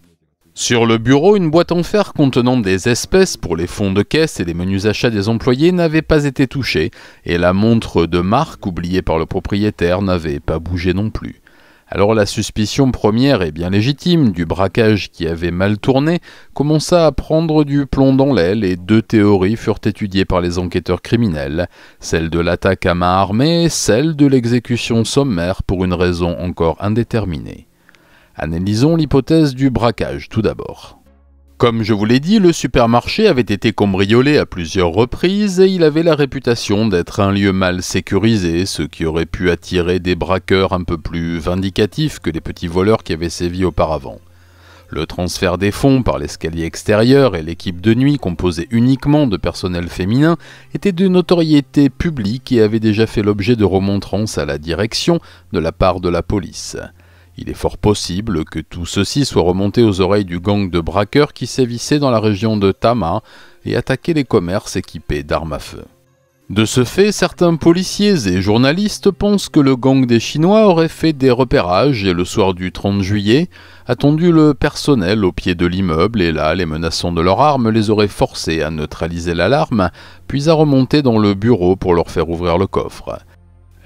Sur le bureau, une boîte en fer contenant des espèces pour les fonds de caisse et les menus achats des employés n'avait pas été touchée, et la montre de marque oubliée par le propriétaire n'avait pas bougé non plus. Alors la suspicion première et bien légitime du braquage qui avait mal tourné commença à prendre du plomb dans l'aile et deux théories furent étudiées par les enquêteurs criminels, celle de l'attaque à main armée et celle de l'exécution sommaire pour une raison encore indéterminée. Analysons l'hypothèse du braquage tout d'abord. Comme je vous l'ai dit, le supermarché avait été cambriolé à plusieurs reprises et il avait la réputation d'être un lieu mal sécurisé, ce qui aurait pu attirer des braqueurs un peu plus vindicatifs que les petits voleurs qui avaient sévi auparavant. Le transfert des fonds par l'escalier extérieur et l'équipe de nuit composée uniquement de personnel féminin était de notoriété publique et avait déjà fait l'objet de remontrances à la direction de la part de la police. Il est fort possible que tout ceci soit remonté aux oreilles du gang de braqueurs qui sévissait dans la région de Tama et attaquait les commerces équipés d'armes à feu. De ce fait, certains policiers et journalistes pensent que le gang des Chinois aurait fait des repérages et le soir du trente juillet, attendu le personnel au pied de l'immeuble et là, les menaçants de leurs armes les auraient forcés à neutraliser l'alarme, puis à remonter dans le bureau pour leur faire ouvrir le coffre.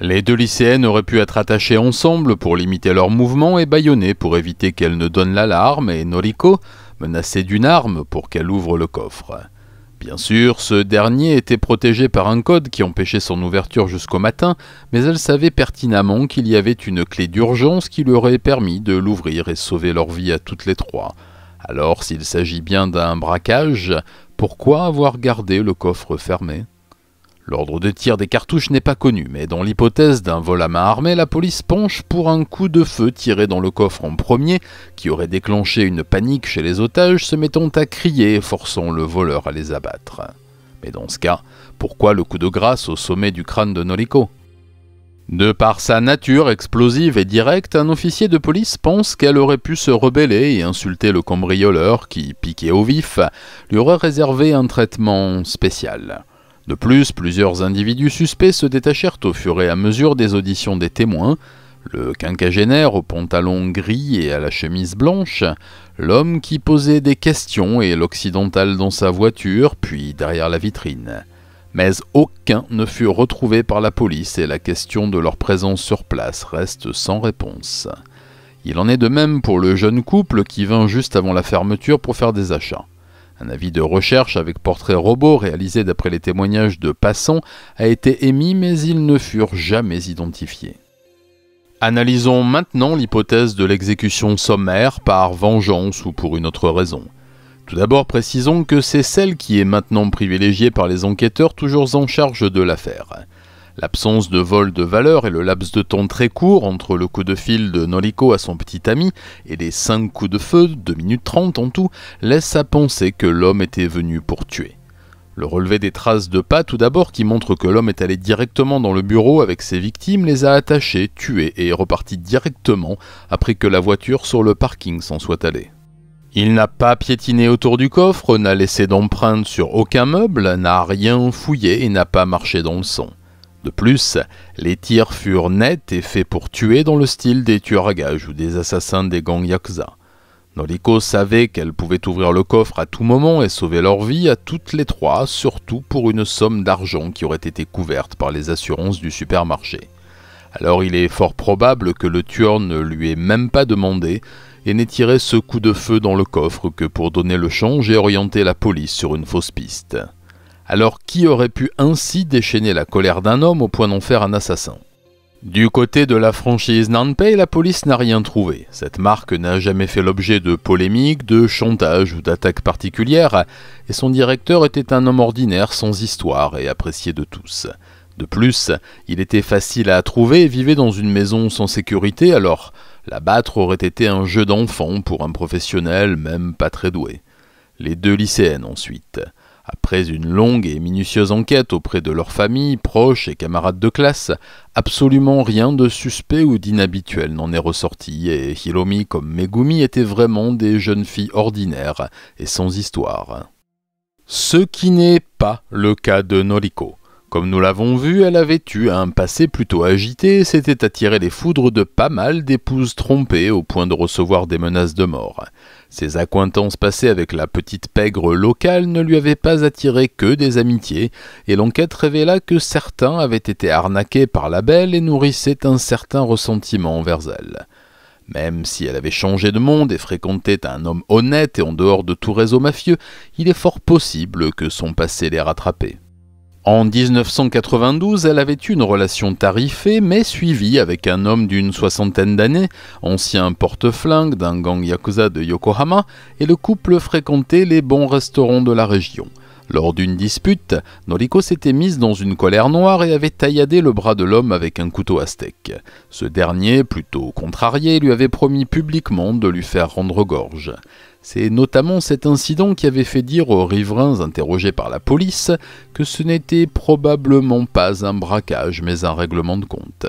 Les deux lycéennes auraient pu être attachées ensemble pour limiter leurs mouvements et bâillonnées pour éviter qu'elles ne donnent l'alarme et Noriko menacée d'une arme pour qu'elle ouvre le coffre. Bien sûr, ce dernier était protégé par un code qui empêchait son ouverture jusqu'au matin, mais elle savait pertinemment qu'il y avait une clé d'urgence qui lui aurait permis de l'ouvrir et sauver leur vie à toutes les trois. Alors, s'il s'agit bien d'un braquage, pourquoi avoir gardé le coffre fermé ? L'ordre de tir des cartouches n'est pas connu, mais dans l'hypothèse d'un vol à main armée, la police penche pour un coup de feu tiré dans le coffre en premier, qui aurait déclenché une panique chez les otages, se mettant à crier et forçant le voleur à les abattre. Mais dans ce cas, pourquoi le coup de grâce au sommet du crâne de Noriko ? De par sa nature explosive et directe, un officier de police pense qu'elle aurait pu se rebeller et insulter le cambrioleur qui, piqué au vif, lui aurait réservé un traitement spécial. De plus, plusieurs individus suspects se détachèrent au fur et à mesure des auditions des témoins, le quinquagénaire au pantalon gris et à la chemise blanche, l'homme qui posait des questions et l'occidental dans sa voiture, puis derrière la vitrine. Mais aucun ne fut retrouvé par la police et la question de leur présence sur place reste sans réponse. Il en est de même pour le jeune couple qui vint juste avant la fermeture pour faire des achats. Un avis de recherche avec portrait robot réalisé d'après les témoignages de passants a été émis, mais ils ne furent jamais identifiés. Analysons maintenant l'hypothèse de l'exécution sommaire par vengeance ou pour une autre raison. Tout d'abord, précisons que c'est celle qui est maintenant privilégiée par les enquêteurs toujours en charge de l'affaire. L'absence de vol de valeur et le laps de temps très court entre le coup de fil de Noriko à son petit ami et les cinq coups de feu, deux minutes trente en tout, laissent à penser que l'homme était venu pour tuer. Le relevé des traces de pas tout d'abord qui montre que l'homme est allé directement dans le bureau avec ses victimes, les a attachées, tuées et est reparti directement après que la voiture sur le parking s'en soit allée. Il n'a pas piétiné autour du coffre, n'a laissé d'empreinte sur aucun meuble, n'a rien fouillé et n'a pas marché dans le sang. De plus, les tirs furent nets et faits pour tuer dans le style des tueurs à gages ou des assassins des gangs yakuza. Noriko savait qu'elle pouvait ouvrir le coffre à tout moment et sauver leur vie à toutes les trois, surtout pour une somme d'argent qui aurait été couverte par les assurances du supermarché. Alors il est fort probable que le tueur ne lui ait même pas demandé et n'ait tiré ce coup de feu dans le coffre que pour donner le change et orienter la police sur une fausse piste. Alors qui aurait pu ainsi déchaîner la colère d'un homme au point d'en faire un assassin? Du côté de la franchise Nanpei, la police n'a rien trouvé. Cette marque n'a jamais fait l'objet de polémiques, de chantage ou d'attaques particulières, et son directeur était un homme ordinaire sans histoire et apprécié de tous. De plus, il était facile à trouver et vivait dans une maison sans sécurité, alors l'abattre aurait été un jeu d'enfant pour un professionnel même pas très doué. les deux lycéennes ensuite. Après une longue et minutieuse enquête auprès de leurs familles, proches et camarades de classe, absolument rien de suspect ou d'inhabituel n'en est ressorti et Hiromi comme Megumi étaient vraiment des jeunes filles ordinaires et sans histoire. Ce qui n'est pas le cas de Noriko. Comme nous l'avons vu, elle avait eu un passé plutôt agité et s'était attiré les foudres de pas mal d'épouses trompées au point de recevoir des menaces de mort. Ses accointances passées avec la petite pègre locale ne lui avaient pas attiré que des amitiés, et l'enquête révéla que certains avaient été arnaqués par la belle et nourrissaient un certain ressentiment envers elle. Même si elle avait changé de monde et fréquentait un homme honnête et en dehors de tout réseau mafieux, il est fort possible que son passé l'ait rattrapée. En mille neuf cent quatre-vingt-douze, elle avait eu une relation tarifée mais suivie avec un homme d'une soixantaine d'années, ancien porte-flingue d'un gang yakuza de Yokohama, et le couple fréquentait les bons restaurants de la région. Lors d'une dispute, Noriko s'était mise dans une colère noire et avait tailladé le bras de l'homme avec un couteau aztèque. Ce dernier, plutôt contrarié, lui avait promis publiquement de lui faire rendre gorge. C'est notamment cet incident qui avait fait dire aux riverains interrogés par la police que ce n'était probablement pas un braquage mais un règlement de compte.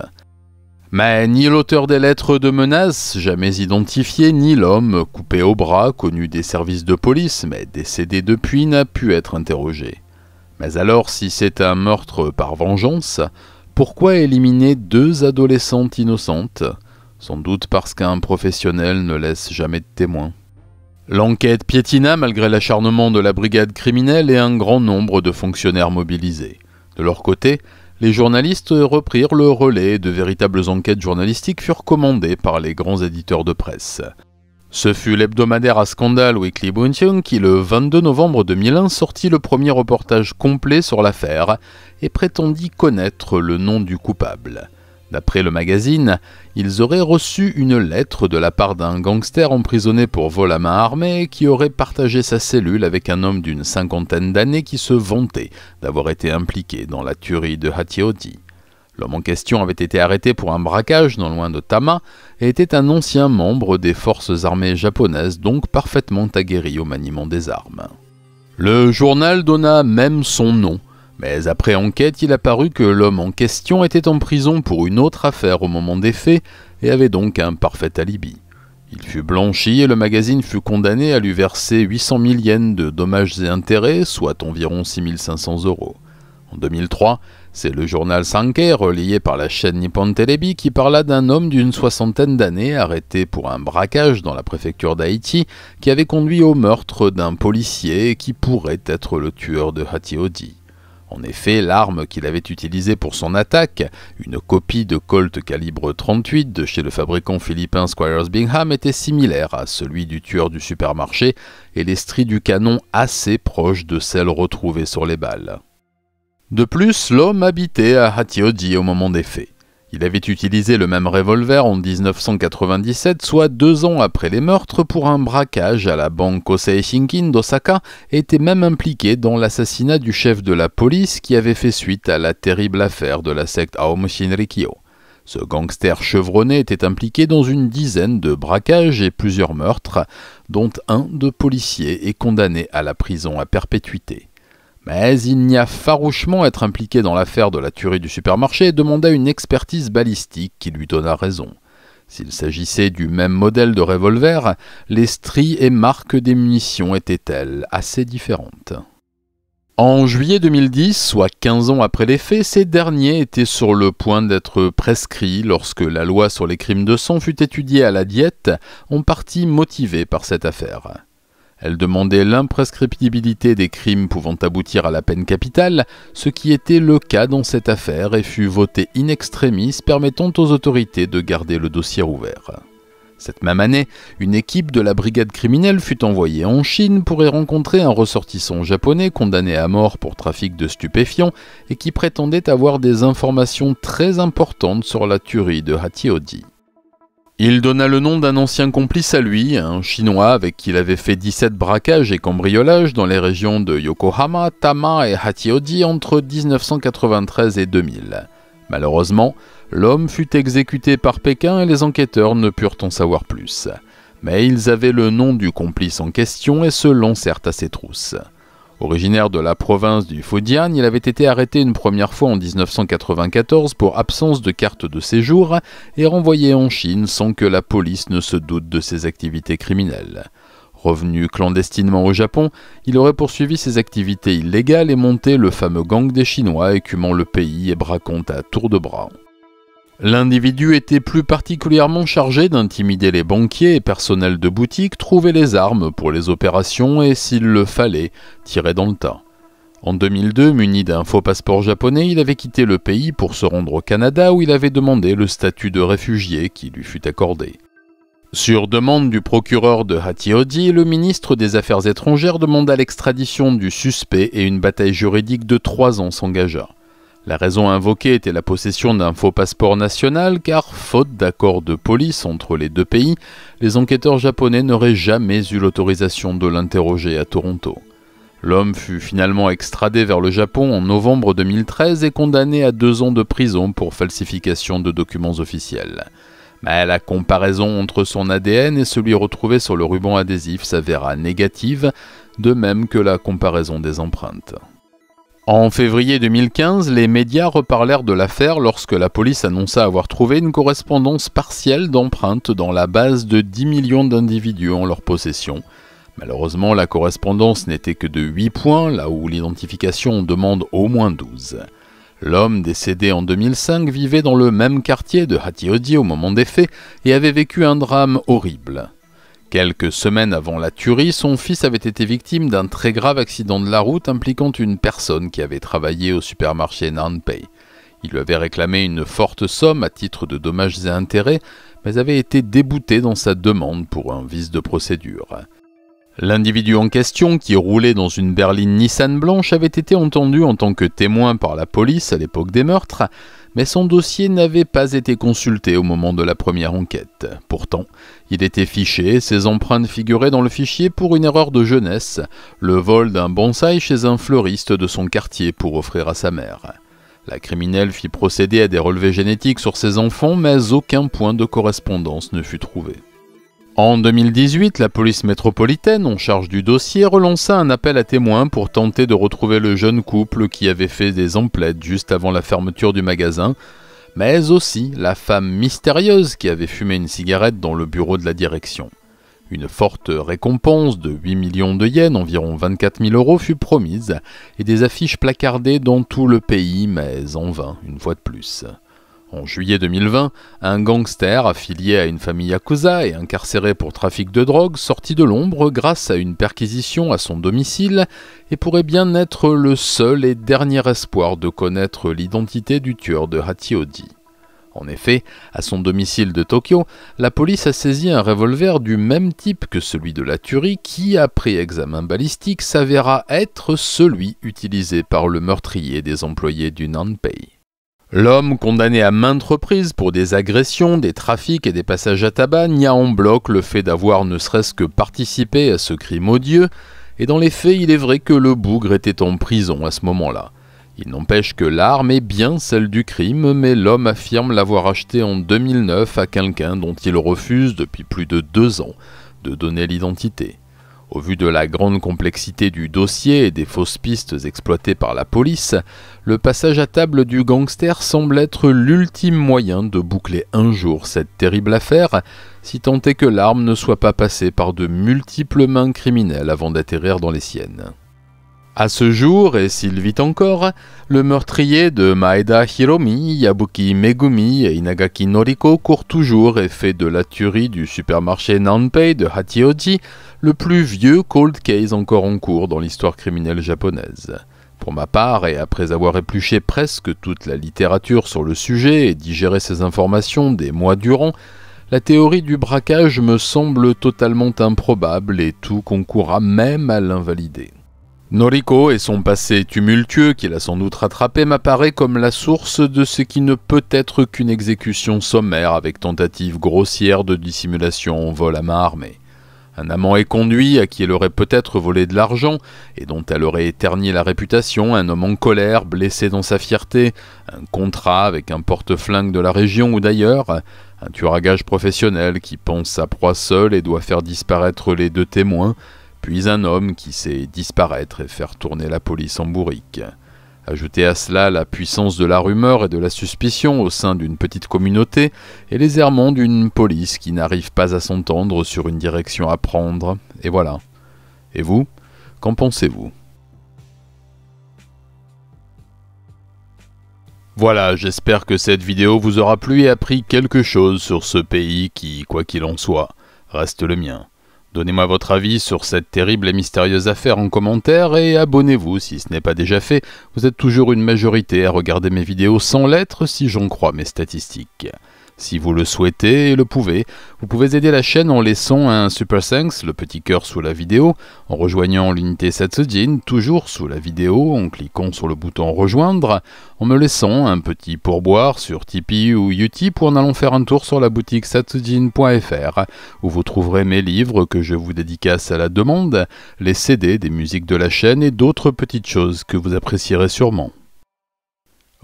Mais ni l'auteur des lettres de menace, jamais identifié, ni l'homme, coupé au bras, connu des services de police mais décédé depuis, n'a pu être interrogé. Mais alors si c'est un meurtre par vengeance, pourquoi éliminer deux adolescentes innocentes? Sans doute parce qu'un professionnel ne laisse jamais de témoins. L'enquête piétina malgré l'acharnement de la brigade criminelle et un grand nombre de fonctionnaires mobilisés. De leur côté, les journalistes reprirent le relais et de véritables enquêtes journalistiques furent commandées par les grands éditeurs de presse. Ce fut l'hebdomadaire à scandale Weekly Bunshun qui, le vingt-deux novembre deux mille un, sortit le premier reportage complet sur l'affaire et prétendit connaître le nom du coupable. D'après le magazine, ils auraient reçu une lettre de la part d'un gangster emprisonné pour vol à main armée qui aurait partagé sa cellule avec un homme d'une cinquantaine d'années qui se vantait d'avoir été impliqué dans la tuerie de Hachioji. L'homme en question avait été arrêté pour un braquage non loin de Tama et était un ancien membre des forces armées japonaises, donc parfaitement aguerri au maniement des armes. Le journal donna même son nom. Mais après enquête, il apparut que l'homme en question était en prison pour une autre affaire au moment des faits et avait donc un parfait alibi. Il fut blanchi et le magazine fut condamné à lui verser huit cent mille yens de dommages et intérêts, soit environ six mille cinq cents euros. En deux mille trois, c'est le journal Sankei, relayé par la chaîne Nippon Telebi, qui parla d'un homme d'une soixantaine d'années arrêté pour un braquage dans la préfecture d'Haïti qui avait conduit au meurtre d'un policier qui pourrait être le tueur de Hachioji. En effet, l'arme qu'il avait utilisée pour son attaque, une copie de Colt calibre trente-huit de chez le fabricant philippin Squires Bingham, était similaire à celui du tueur du supermarché et les stries du canon assez proches de celles retrouvées sur les balles. De plus, l'homme habitait à Hachioji au moment des faits. Il avait utilisé le même revolver en mille neuf cent quatre-vingt-dix-sept, soit deux ans après les meurtres, pour un braquage à la banque Kosei Shinkin d'Osaka et était même impliqué dans l'assassinat du chef de la police qui avait fait suite à la terrible affaire de la secte Aum Shinrikyo. Ce gangster chevronné était impliqué dans une dizaine de braquages et plusieurs meurtres, dont un de policier est condamné à la prison à perpétuité. Mais il nia farouchement être impliqué dans l'affaire de la tuerie du supermarché et demanda une expertise balistique qui lui donna raison. S'il s'agissait du même modèle de revolver, les stries et marques des munitions étaient-elles assez différentes. En juillet deux mille dix, soit quinze ans après les faits, ces derniers étaient sur le point d'être prescrits lorsque la loi sur les crimes de sang fut étudiée à la Diète, en partie motivée par cette affaire. Elle demandait l'imprescriptibilité des crimes pouvant aboutir à la peine capitale, ce qui était le cas dans cette affaire et fut votée in extremis permettant aux autorités de garder le dossier ouvert. Cette même année, une équipe de la brigade criminelle fut envoyée en Chine pour y rencontrer un ressortissant japonais condamné à mort pour trafic de stupéfiants et qui prétendait avoir des informations très importantes sur la tuerie de Hachioji. Il donna le nom d'un ancien complice à lui, un Chinois avec qui il avait fait dix-sept braquages et cambriolages dans les régions de Yokohama, Tama et Hachioji entre mille neuf cent quatre-vingt-treize et deux mille. Malheureusement, l'homme fut exécuté par Pékin et les enquêteurs ne purent en savoir plus. mais ils avaient le nom du complice en question et se lancèrent à ses trousses. Originaire de la province du Fujian, il avait été arrêté une première fois en mille neuf cent quatre-vingt-quatorze pour absence de carte de séjour et renvoyé en Chine sans que la police ne se doute de ses activités criminelles. Revenu clandestinement au Japon, il aurait poursuivi ses activités illégales et monté le fameux gang des Chinois écumant le pays et braquant à tour de bras. L'individu était plus particulièrement chargé d'intimider les banquiers et personnels de boutique, trouver les armes pour les opérations et, s'il le fallait, tirer dans le tas. En deux mille deux, muni d'un faux passeport japonais, il avait quitté le pays pour se rendre au Canada où il avait demandé le statut de réfugié qui lui fut accordé. Sur demande du procureur de Hachioji, le ministre des Affaires étrangères demanda l'extradition du suspect et une bataille juridique de trois ans s'engagea. La raison invoquée était la possession d'un faux passeport national car, faute d'accord de police entre les deux pays, les enquêteurs japonais n'auraient jamais eu l'autorisation de l'interroger à Toronto. L'homme fut finalement extradé vers le Japon en novembre deux mille treize et condamné à deux ans de prison pour falsification de documents officiels. Mais la comparaison entre son A D N et celui retrouvé sur le ruban adhésif s'avéra négative, de même que la comparaison des empreintes. En février deux mille quinze, les médias reparlèrent de l'affaire lorsque la police annonça avoir trouvé une correspondance partielle d'empreintes dans la base de dix millions d'individus en leur possession. Malheureusement, la correspondance n'était que de huit points, là où l'identification demande au moins douze. L'homme, décédé en deux mille cinq, vivait dans le même quartier de Hachioji au moment des faits et avait vécu un drame horrible. Quelques semaines avant la tuerie, son fils avait été victime d'un très grave accident de la route impliquant une personne qui avait travaillé au supermarché Nanpei. Il lui avait réclamé une forte somme à titre de dommages et intérêts, mais avait été débouté dans sa demande pour un vice de procédure. L'individu en question, qui roulait dans une berline Nissan blanche, avait été entendu en tant que témoin par la police à l'époque des meurtres, mais son dossier n'avait pas été consulté au moment de la première enquête. Pourtant, il était fiché et ses empreintes figuraient dans le fichier pour une erreur de jeunesse, le vol d'un bonsaï chez un fleuriste de son quartier pour offrir à sa mère. La criminelle fit procéder à des relevés génétiques sur ses enfants, mais aucun point de correspondance ne fut trouvé. En deux mille dix-huit, la police métropolitaine, en charge du dossier, relança un appel à témoins pour tenter de retrouver le jeune couple qui avait fait des emplettes juste avant la fermeture du magasin, mais aussi la femme mystérieuse qui avait fumé une cigarette dans le bureau de la direction. Une forte récompense de huit millions de yens, environ vingt-quatre mille euros, fut promise et des affiches placardées dans tout le pays, mais en vain, une fois de plus. En juillet deux mille vingt, un gangster affilié à une famille yakuza et incarcéré pour trafic de drogue sortit de l'ombre grâce à une perquisition à son domicile et pourrait bien être le seul et dernier espoir de connaître l'identité du tueur de Hachioji. En effet, à son domicile de Tokyo, la police a saisi un revolver du même type que celui de la tuerie qui, après examen balistique, s'avéra être celui utilisé par le meurtrier des employés du Nanpei. L'homme, condamné à maintes reprises pour des agressions, des trafics et des passages à tabac, nia en bloc le fait d'avoir ne serait-ce que participé à ce crime odieux, et dans les faits, il est vrai que le bougre était en prison à ce moment-là. Il n'empêche que l'arme est bien celle du crime, mais l'homme affirme l'avoir achetée en deux mille neuf à quelqu'un dont il refuse depuis plus de deux ans de donner l'identité. Au vu de la grande complexité du dossier et des fausses pistes exploitées par la police, le passage à table du gangster semble être l'ultime moyen de boucler un jour cette terrible affaire, si tant est que l'arme ne soit pas passée par de multiples mains criminelles avant d'atterrir dans les siennes. À ce jour, et s'il vit encore, le meurtrier de Maeda Hiromi, Yabuki Megumi et Inagaki Noriko court toujours et fait de la tuerie du supermarché Nanpei de Hachioji le plus vieux cold case encore en cours dans l'histoire criminelle japonaise. Pour ma part, et après avoir épluché presque toute la littérature sur le sujet et digéré ces informations des mois durant, la théorie du braquage me semble totalement improbable et tout concourra même à l'invalider. Noriko et son passé tumultueux qu'il a sans doute rattrapé m'apparaît comme la source de ce qui ne peut être qu'une exécution sommaire avec tentative grossière de dissimulation en vol à main armée. Un amant éconduit à qui elle aurait peut-être volé de l'argent et dont elle aurait éternié la réputation, un homme en colère, blessé dans sa fierté, un contrat avec un porte-flingue de la région ou d'ailleurs, un tueur à gages professionnel qui pense sa proie seule et doit faire disparaître les deux témoins, puis un homme qui sait disparaître et faire tourner la police en bourrique. Ajoutez à cela la puissance de la rumeur et de la suspicion au sein d'une petite communauté et les errements d'une police qui n'arrive pas à s'entendre sur une direction à prendre, et voilà. Et vous, qu'en pensez-vous ? Voilà, j'espère que cette vidéo vous aura plu et appris quelque chose sur ce pays qui, quoi qu'il en soit, reste le mien. Donnez-moi votre avis sur cette terrible et mystérieuse affaire en commentaire et abonnez-vous si ce n'est pas déjà fait. Vous êtes toujours une majorité à regarder mes vidéos sans lettres si j'en crois mes statistiques. Si vous le souhaitez et le pouvez, vous pouvez aider la chaîne en laissant un super thanks, le petit cœur sous la vidéo, en rejoignant l'unité Satsujin, toujours sous la vidéo, en cliquant sur le bouton rejoindre, en me laissant un petit pourboire sur Tipeee ou Utip ou en allant faire un tour sur la boutique satsujin point F R, où vous trouverez mes livres que je vous dédicace à la demande, les C D des musiques de la chaîne et d'autres petites choses que vous apprécierez sûrement.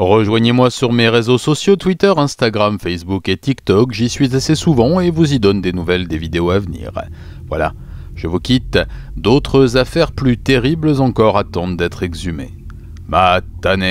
Rejoignez-moi sur mes réseaux sociaux, Twitter, Instagram, Facebook et TikTok, j'y suis assez souvent et vous y donne des nouvelles des vidéos à venir. Voilà, je vous quitte, d'autres affaires plus terribles encore attendent d'être exhumées. Matane!